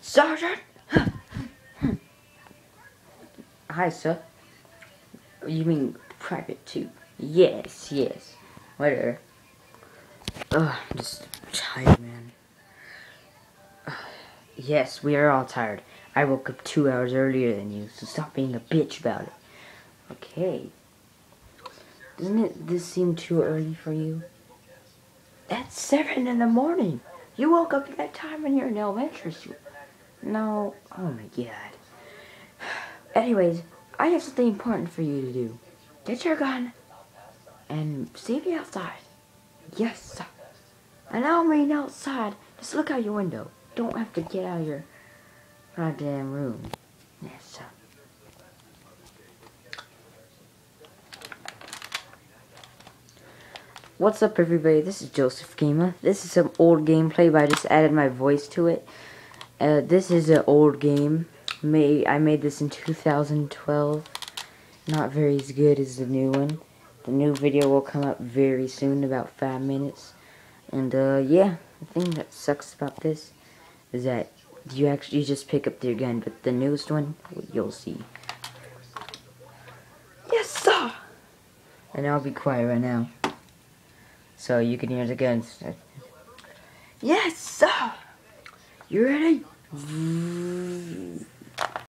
Sergeant? Hi, sir. You mean private too? Yes, yes. Whatever. Ugh, I'm just tired, man. Yes, we are all tired. I woke up 2 hours earlier than you, so stop being a bitch about it. Okay. Doesn't this seem too early for you? That's 7 in the morning. You woke up at that time when you're in elementary school. No. Oh my god. Anyways, I have something important for you to do. Get your gun and see me outside. Yes, sir. And I mean outside. Just look out your window. Don't have to get out of your goddamn room. Yes, sir. What's up, everybody? This is Joseph Gamer. This is some old gameplay, but I just added my voice to it. This is an old game. I made this in 2012. Not very as good as the new one. The new video will come up very soon, about 5 minutes. And yeah, the thing that sucks about this is that you actually just pick up your gun, but the newest one, you'll see. Yes, sir! And I'll be quiet right now, so you can hear the guns. Yes, sir! You ready?